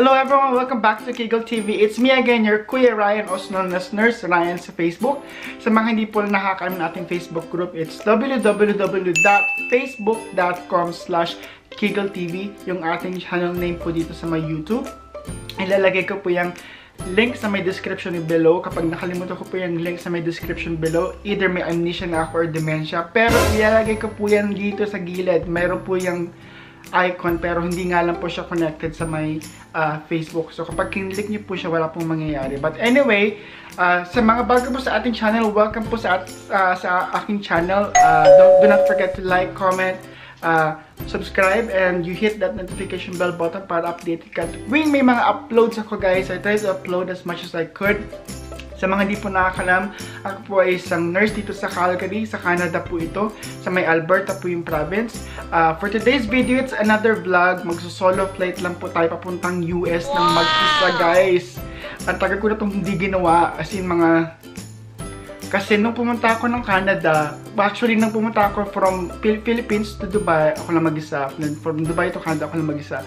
Hello everyone, welcome back to Kigil TV. It's me again, your Kuya Ryan, also known as Nurse Ryan sa Facebook. Sa mga hindi po nakakaalam na ating Facebook group, it's www.facebook.com/KigilTV yung ating channel name po dito sa my YouTube. Ilalagay ko po yung link sa may description below. Kapag nakalimutan ko po yung link sa may description below, either may amnesia na ako or dementia. Pero ilalagay ko po yan dito sa gilid. Meron po yung icon pero hindi nga lang po siya connected sa may Facebook. So kapag kinlik niyo po siya, wala pong mangyayari. But anyway, sa mga bago po sa ating channel, welcome po sa aking channel. Do not forget to like, comment, subscribe, and you hit that notification bell button para updated ka tuwing may mga uploads ako, guys. I try to upload as much as I could. Sa mga hindi po nakakalam, ako po ay isang nurse dito sa Calgary, sa Canada po ito. Sa may Alberta po yung province. For today's video, it's another vlog. Magsusolo flight lang po tayo papuntang US ng mag-isa, guys. At tagal ko na itong hindi ginawa, as in mga... Kasi nung pumunta ako ng Canada, actually nung pumunta ako from Philippines to Dubai, ako lang mag-isa. From Dubai to Canada, ako lang mag-isa.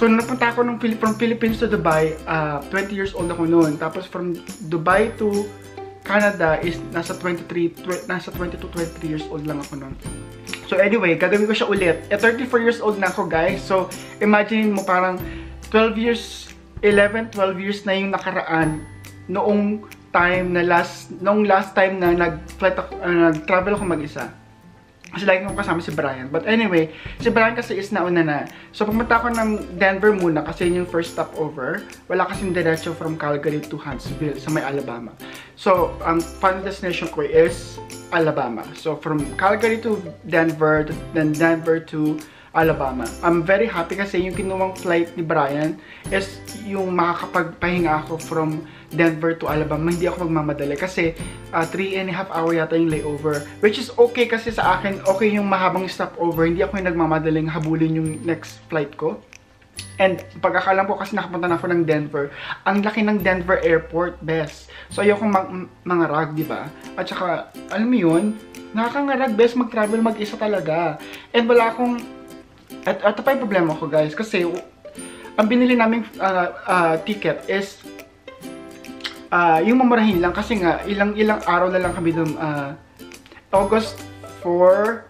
So napunta ako from Philippines to Dubai, 20 years old ako noon. Tapos from Dubai to Canada is nasa 22-23 years old lang ako noon. So anyway, gagawin ko siya ulit. 34 years old na ako, guys. So imagine mo parang 11-12 years na yung nakaraan noong time na last time na nag-travel ako mag-isa. Kasi lagi ko kasama si Brian. But anyway, si Brian kasi is nauna na. So pumunta ako ng Denver muna kasi yun yung first stopover. Wala kasing diretso from Calgary to Huntsville sa may Alabama. So ang final destination ko is Alabama. So from Calgary to Denver, then Denver to Alabama. I'm very happy kasi yung kinuwang flight ni Brian is yung makakapagpahinga ako from Denver to Alabama. Hindi ako magmamadali kasi 3.5 hour yata yung layover, which is okay kasi sa akin, okay yung mahabang stopover. Hindi ako yung nagmamadaling habulin yung next flight ko. And pagkakalam ko kasi nakapunta na ako ng Denver, ang laki ng Denver airport, best. So ayoko mga rag, diba? At saka, alam mo yun, nakakangarag, best mag-travel mag-isa talaga. And wala akong at pa yung problema ko, guys, kasi ang binili naming ticket is yung mamurahin lang kasi nga ilang araw na lang kami doon. August 4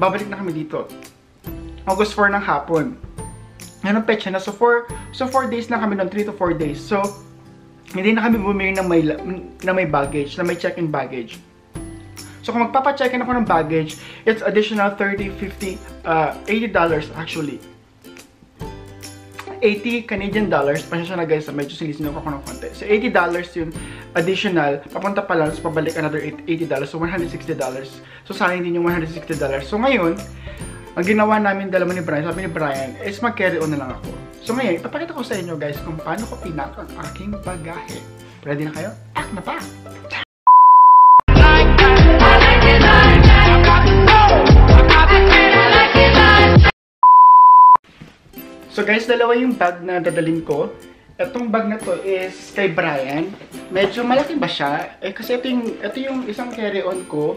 babalik na kami dito. August 4 ng hapon. Yan ang petsa na. So 4 days na kami doon, 3 to 4 days. So hindi na kami bumili ng may baggage, na may check-in baggage. So kung magpapa-checkin ako ng baggage, it's additional $80 actually. 80 Canadian dollars. Pasensya na, guys, medyo sinisino ko ng konti. So $80 yung additional. Papunta pa lang, so pabalik another $80. So $160. So sayang din yung $160. So ngayon, ang ginawa namin dalawa ni Brian, sabi ni Brian, is mag-carry on na lang ako. So ngayon, ipapakita ko sa inyo, guys, kung paano ko pinak ang aking bagahe. Ready na kayo? Pack na pack! So guys, dalawa yung bag na dadalhin ko. Itong bag na to is kay Brian. Medyo malaki ba siya? Eh kasi ito yung isang carry-on ko.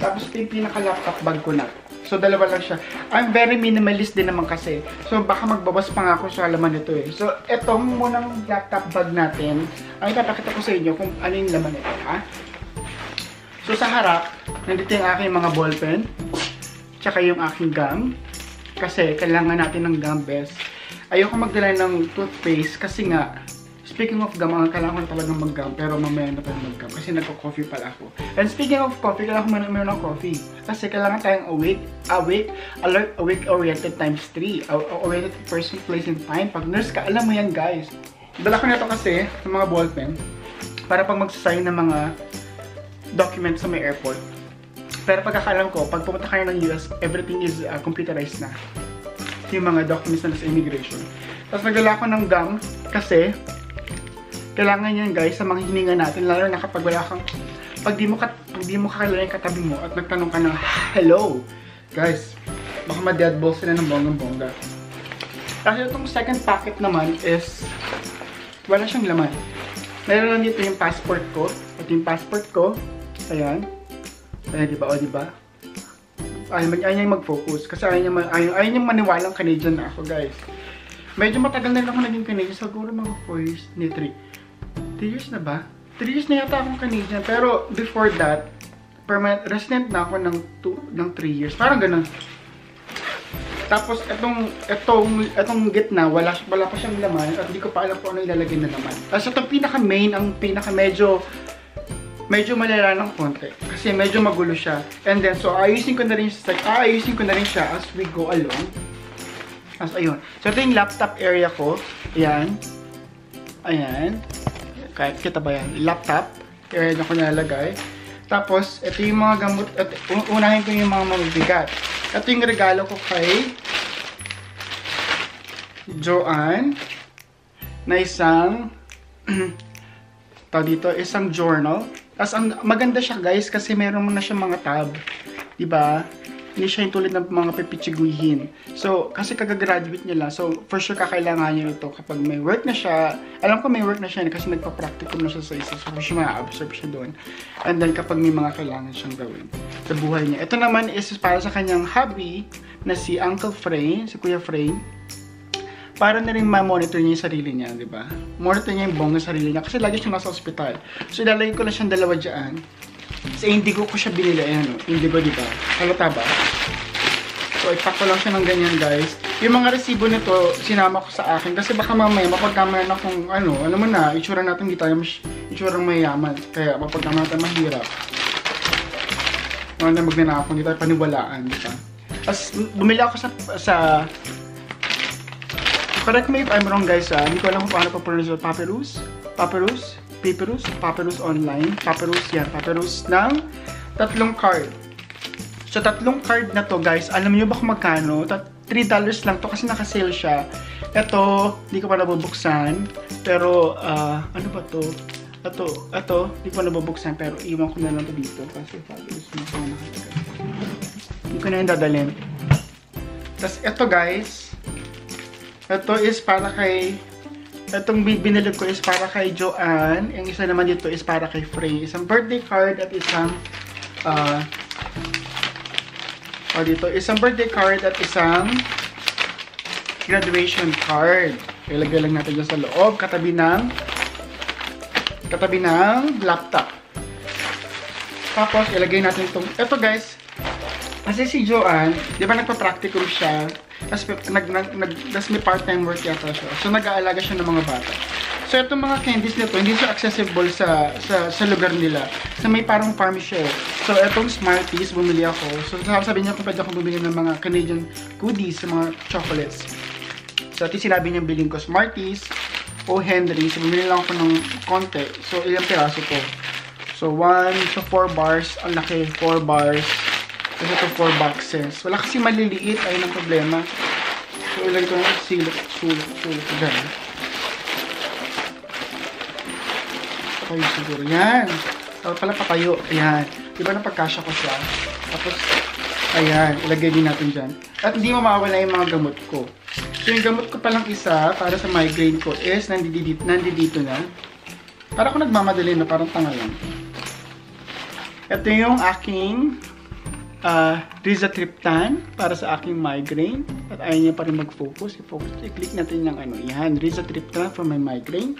Tapos ito yung pinaka-laptop bag ko na. So dalawa lang siya. I'm very minimalist din naman kasi. So baka magbabas pa nga ako sa laman nito eh. So itong munang laptop bag natin. Ang ipapakita ko sa inyo kung ano yung laman nito, ha? So sa harap, nandito yung aking mga ballpen. Tsaka yung aking gum. Kasi kailangan natin ng gum, best. Ayoko magdala ng toothpaste kasi nga, speaking of gum, kailangan ko talagang mag-gum, pero mamaya na pala mag-gum kasi nagko-coffee pala ako. And speaking of coffee, kailangan ko meron ng coffee kasi kailangan tayong alert, awake-oriented times 3. Oriented person, place, and time. Pag nurse ka, alam mo yan, guys. Dala ko na ito kasi ng mga ballpen para pag magsasign ng mga documents sa may airport. Pero pagkakalam ko, pag pumunta kayo ng US, everything is computerized na. Yung mga documents na nasa immigration. Tapos nagdala ko ng gum kasi kailangan yan, guys, sa mga hininga natin, lalo na kapag wala kang pag di mo kakilala yung katabi mo at nagtanong ka ng hello, guys, baka ma-deadball sila ng bonggang-bongga. Kasi itong second packet naman is wala siyang laman. Meron lang dito yung passport ko. At yung passport ko, ayan. Ayan, diba? O, diba? Ayaw niya mag-focus. Kasi ayaw niya maniwalang Canadian na ako, guys. Medyo matagal na rin ako naging Canadian. Siguro mga 3 years na ba? 3 years na yata akong Canadian. Pero before that, permanent resident na ako ng 3 years. Parang ganun. Tapos etong gitna, wala pa siyang laman at hindi ko pa alam kung ano ilalagay na naman. Tapos itong pinaka-main, ang pinaka medyo malala ng konti kasi medyo magulo siya. And then so ayusin ko na rin siya as we go along. As ayun. So ito yung laptop area ko. Ayan. Ayan. Kahit kita ba yan? Laptop area na ko nilalagay. Tapos ito yung mga gamot at unahin ko yung mga mabibigat. Ito yung regalo ko kay Joanne na isang isang journal. As ang maganda siya guys kasi meron mo na siyang mga tab, 'di ba? Hindi siya yung tulad ng mga pipitsiguhin. So, kasi kagagraduate niya lang. So, for sure kakailangan niya ito kapag may work na siya. Alam ko may work na siya kasi nagpa-practicum na siya sa isa. So, for sure ma-absorb siya doon. And then kapag may mga kailangan siyang gawin sa buhay niya. Ito naman is para sa kanyang hobby na si Uncle Frey, si Kuya Frey. Para na rin ma-monitor niya yung sarili niya, di ba? Monitor niya yung bongga sarili niya kasi lagi siyang nasa ospital. So, ilalagay ko na siyang dalawa dyan. Kasi indigo ko siya binili. Ayan o. Indigo, di ba? Halata ba? So, ipak ko lang siya ng ganyan, guys. Yung mga resibo nito, sinama ko sa akin. Kasi baka mamaya, mapagkamayan akong, ano mo na, itsura natin, hindi tayo itsurang mayaman. Kaya, mapagkamayan natin mahirap. Ano na magnanakong, hindi tayo paniwalaan, di ba? As, bumili ako sa correct me if I'm wrong guys ah, hindi ko alam kung paano pa-pronounce yung papyrus online, papyrus ng tatlong card. So tatlong card na to guys, alam niyo ba kung magkano? $3 lang to kasi naka-sale siya. Ito, hindi ko pa nabubuksan, pero ano ba to? Ito, hindi ko nabubuksan pero iwan ko na lang to dito kasi papyrus na to nakatagal. Hindi ko na yung dadalhin. Tapos ito guys, ito is para kay, itong binilog ko is para kay Joanne. Ang isa naman dito is para kay Frey. Isang birthday card at isang birthday card at isang graduation card. Ilagay lang natin dyan sa loob, katabi ng laptop. Tapos, ilagay natin itong, ito guys, kasi si Joanne, di ba nagpa-practicum siya? Tapos may part-time work yata siya. So, nag-aalaga siya ng mga bata. So, itong mga candies nito, hindi siya accessible sa lugar nila. So, may parang farm siya. So, itong Smarties, bumili ako. So, sabi niya kung pwede akong bumili ng mga Canadian goodies, mga chocolates. So, ito sinabi niya biling ko Smarties o Henry. So, bumili lang ako ng konti. So, ilang piraso ko. So, 1 to 4 bars. Ang laki, 4 bars. Kasi ito 4 boxes. Wala kasi maliliit. Ayun ang problema. So, ilagay ko ng silip dyan. Patayo siguro. Yan. Tapos pala patayo. Ayan. Diba na pagkasya ko siya? Tapos, ayan. Ilagay din natin dyan. At hindi mamawala yung mga gamot ko. So, yung gamot ko palang isa para sa migraine ko is nandito na. Para ko nagmamadali na. Parang tanga lang. Ito yung aking Rizatriptan para sa aking migraine at ayaw niya pa rin mag-focus. I-click natin yung yan, Rizatriptan for my migraine.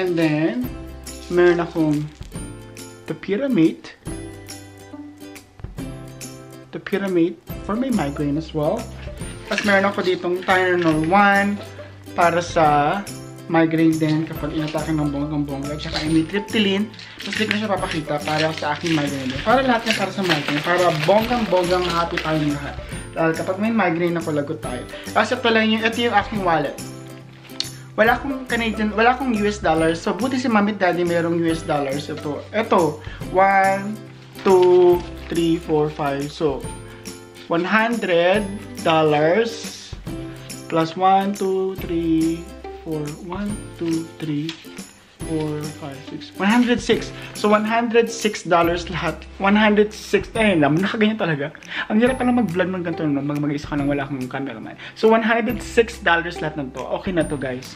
And then meron akong the pyramid for my migraine as well. At meron ako ditong Tylenol 1 para sa migraine din kapag inatake ng bonggang-bongga at saka amitriptyline. Tapos hindi ko na siya papakita para sa aking migraine din. Para lahat niya para sa migraine. Para bonggang-bonggang happy tayo ng lahat. Dahil kapag may migraine ako, lagot tayo. Tapos ito lang yung, ito yung aking wallet. Wala akong US dollars. So buti si Mami at Daddy mayroong US dollars. Ito. 1, 2, 3, 4, 5. So, $100 plus 1, 2, 3, 4, 1, 2, 3, 4, 5, 6, 106. So, $106 lahat. 106. Ayun lang, nakaganyan talaga. Ang hirap pala mag-vlog ng ganito, mag-isa ka nang wala akong cameraman. So, $106 lahat na to. Okay na to, guys.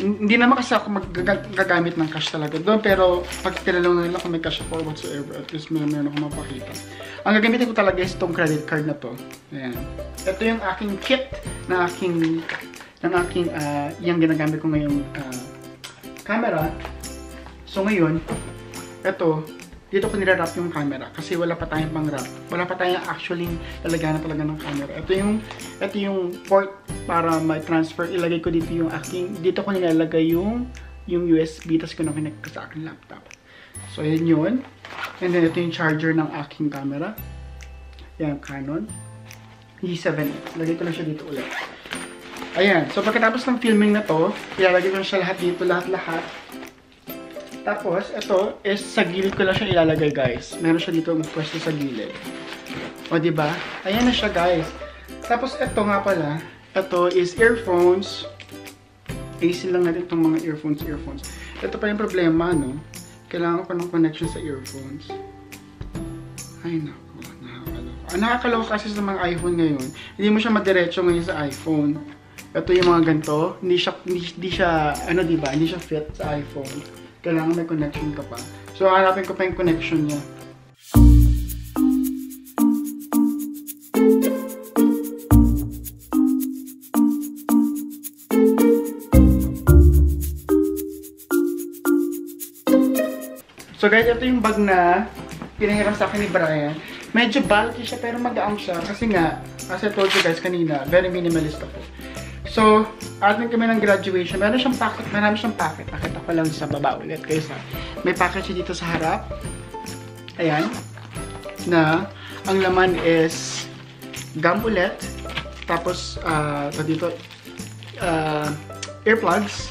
Hindi naman kasi ako magagamit ng cash talaga doon, pero pagtilalong nila kung may cash or whatsoever, at least meron akong mapakita. Ang gagamitin ko talaga is itong credit card na to. Ayan. Ito yung aking kit na yung ginagamit ko ngayong camera. So ngayon, ito, dito ko nirarap yung camera kasi wala pa tayong pang-wrap. Wala pa tayong actually lalagyan talaga ng camera. Ito yung port para ma-transfer. Ilagay ko dito yung aking, dito ko nilalagay yung USB, tas ko na connect sa aking laptop. So yan yun. And then ito yung charger ng aking camera. Yan, Canon G7X. Lagay ko na siya dito ulit. Ayan. So pagkatapos ng filming na to, ilalagay ko na siya lahat dito, lahat-lahat. Tapos, ito is sa gilid ko lang siya ilalagay, guys. Meron siya dito magpwesto sa gilid. O, diba? Ayan na siya, guys. Tapos, ito nga pala. Ito is earphones. AC lang natin itong mga earphones. Ito pa yung problema, no? Kailangan ko ng connection sa earphones. Ay, naku. Nakakaloka. Ang nakakaloka kasi sa mga iPhone ngayon, hindi mo siya madiretso ngayon sa iPhone. Ito yung mga ganito. Hindi siya, ano, diba? Hindi siya fit sa iPhone. Kailangan may connection ka pa. So, hanapin ko pa yung connection niya. So, guys, ito yung bag na pinahiram sa akin ni Brian. Medyo bulky siya, pero magaang siya. Kasi nga, as I told you guys kanina, very minimalist ako. So, atin kami ng graduation. Marami siyang packet. Nakita ko lang sa baba ulit, guys. May packet siya dito sa harap. Ayan. Na, ang laman is gum ulit. Tapos, earplugs.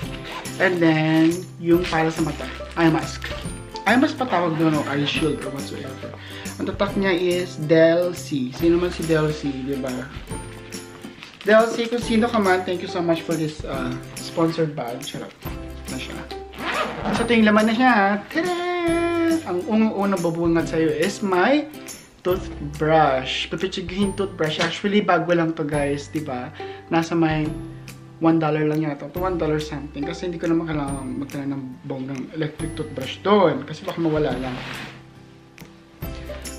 And then, yung para sa mata. Eye mask. Eye mask patawag doon, no? Eye shield or whatsoever. Ang tatak niya is Del C. Sino man si Del C, diba? Del C, kung sino ka man, thank you so much for this sponsored bag. Charot na siya. So, ito yung laman na siya. Tada! Ang unang babungad sa'yo is my toothbrush. Papichiguhin toothbrush. Actually, bago lang to, guys. Diba? Nasa may $1 lang yata. To $1 something. Kasi hindi ko naman kailangan magtala ng bonggang electric toothbrush doon. Kasi baka mawala lang.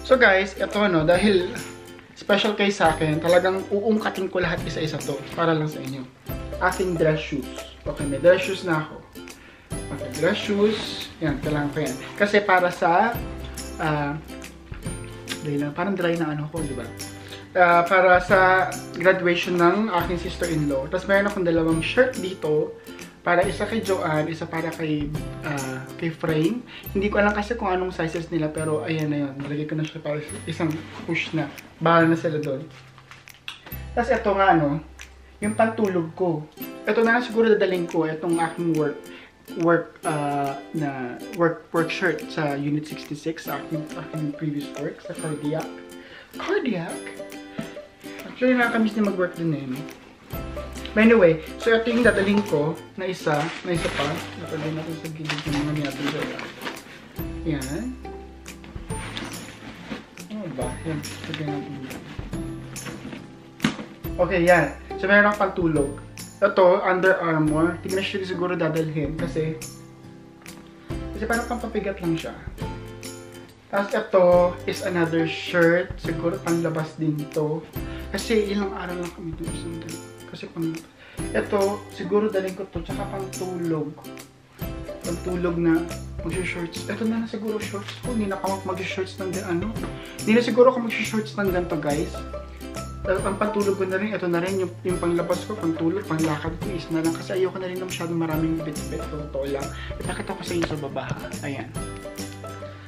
So, guys, ito, no, dahil special kay sa akin, talagang uungkatin ko lahat isa-isa to para lang sa inyo. Aking dress shoes. Okay, may dress shoes na ako. Okay, dress shoes. Yan, kailangan ko yan. Kasi para sa parang dry na ano ko, di ba? Para sa graduation ng aking sister-in-law. Tapos mayroon akong dalawang shirt dito. Para isa kay Joanne, isa para kay Frame. Hindi ko alam kasi kung anong sizes nila, pero ayan na yun. Nalagay ko na siya para isang push na. Bahala na sila doon. Tapos ito nga, no, yung pantulog ko. Ito na siguro dadaling ko, itong aking work shirt sa Unit 66, sa aking previous work, sa Cardiac. Cardiac? Actually, nakakamiss na mag-work din eh. By the way, so ito yung dadaling ko na isa pa. Nakalagay natin sa gilid ng mga natin doon. Ayan. Yan, okay, yan. So, meron akong pagtulog. Ito, Under Armor. Tignan siya siguro dadalhin kasi parang pampapigat lang siya. Tapos, ito is another shirt. Siguro panglabas din to. Kasi ilang araw lang kami doon isang dali. Kasi ito, siguro daling ko to. Tsaka pangtulog. Pangtulog na mag-shorts. Ito na siguro shorts ko. Hindi na ako mag-shorts ng ano. Hindi na siguro ako mag-shorts ng ganito, guys. Ang pantulog ko na rin. Ito na rin yung panglabas ko, pantulog, panglakad ko is na lang. Kasi ayoko na rin na masyadong maraming bit-bit. Totoo lang. Ipakita ko sa inyo sa baba. Ayan.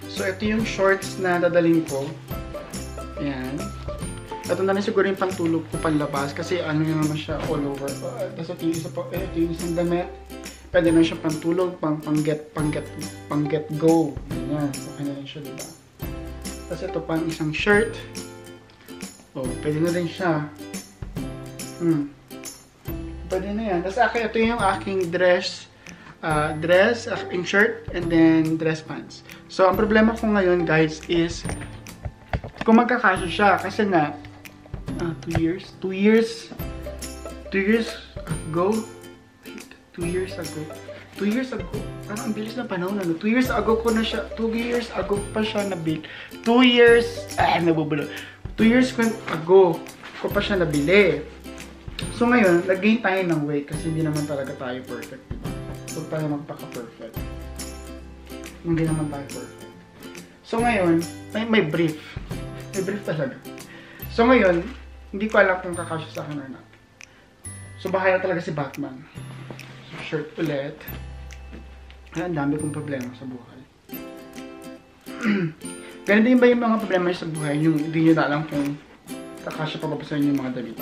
So, ito yung shorts na dadaling ko. Ayan. Ito na rin siguro yung pantulog ko, panglabas. Kasi ano yun naman siya all over. Tapos ito yung isang damit. Pwede na siya pantulog, pang-get go. Ganyan. Okay na rin siya, diba? Tapos ito pang isang shirt. Oh, pwede na rin siya. Pwede na yan. Tapos ito yung aking dress, aking shirt, and then dress pants. So, ang problema ko ngayon, guys, is kung magkakasya siya. Kasi na, 2 years ago, 2 years ago. Parang ang bilis na panahon na, no? 2 years ago pa siya nabili. 2 years ago ko pa siya nabili. So ngayon, nag-gain tayo ng weight kasi hindi naman talaga tayo perfect, diba? Huwag tayo magpaka-perfect. Hindi naman tayo perfect. So ngayon, may brief. May brief talaga. So ngayon, hindi ko alam kung kakasya sa akin or not. So bahala talaga si Batman. Shirt ulit. Ay, ang dami kong problema sa buhay. Ganun din ba yung mga problema sa buhay? Yung hindi nyo na alam kung kakasya pa papasahin yung mga damit.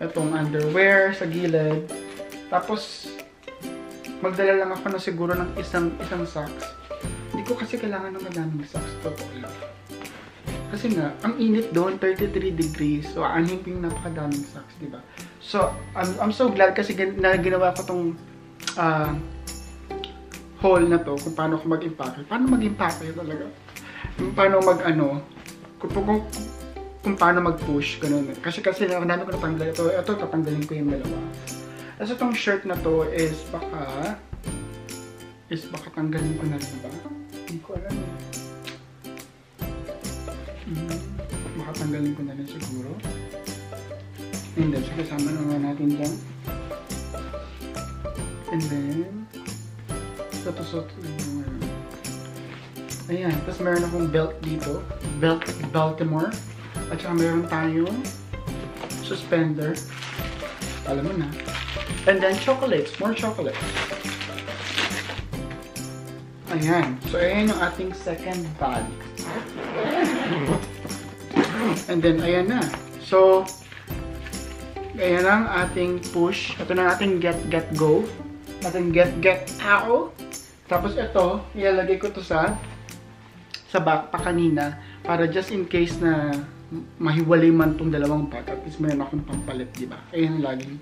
Itong underwear sa gilid. Tapos, magdala lang ako na siguro ng isang socks. Hindi ko kasi kailangan ng madaming socks. Totoo lang. Kasi nga, ang init doon, 33 degrees. So, aanhin ko yung napakadaming socks, diba? So, I'm so glad kasi na ginawa ko tong haul na to, kung paano ako mag-impake. Paano mag-impake talaga? Kung paano mag-ano, kung paano mag-push, ganun. Kasi, nandami ko natanggal ito. Ito, tatanggalin ko yung dalawa. Kasi tong shirt na to is baka tanggalin ko na rin ba? Hindi ko alam. Makatanggalin ko na rin siguro. And then, so kasama naman natin dyan. And then, ayan, tapos meron akong belt dito. Belt, Baltimore. At saka meron tayong suspender. Alam mo na. And then, chocolates. More chocolates. Ayan. So, ayan yung ating second bag. And then, ayan na. So, ayan ang ating push. Ito na ating get-go. Ating get-out. Tapos ito, ilalagay ko to sa backpack kanina. Para just in case na mahiwalay man tong dalawang pack. At least mayroon akong pampalit, diba? Ayan ang laging,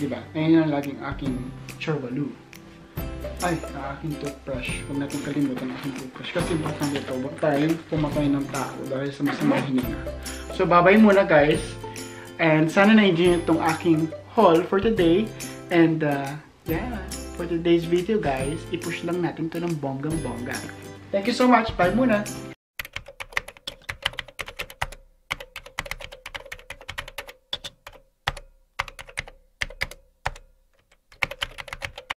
diba? Ayan ang laging aking chorbalu. Ay, aking toothbrush. Huwag natin kalimutan aking toothbrush. Kasi bakit dito, huwag tayo pumatay ng tao dahil sa masamang hininga. So, babay muna guys. And sana na-enjoy itong aking haul for today. And, yeah, for today's video guys, i-push lang natin ito ng bonggang-bongga. Thank you so much. Bye muna!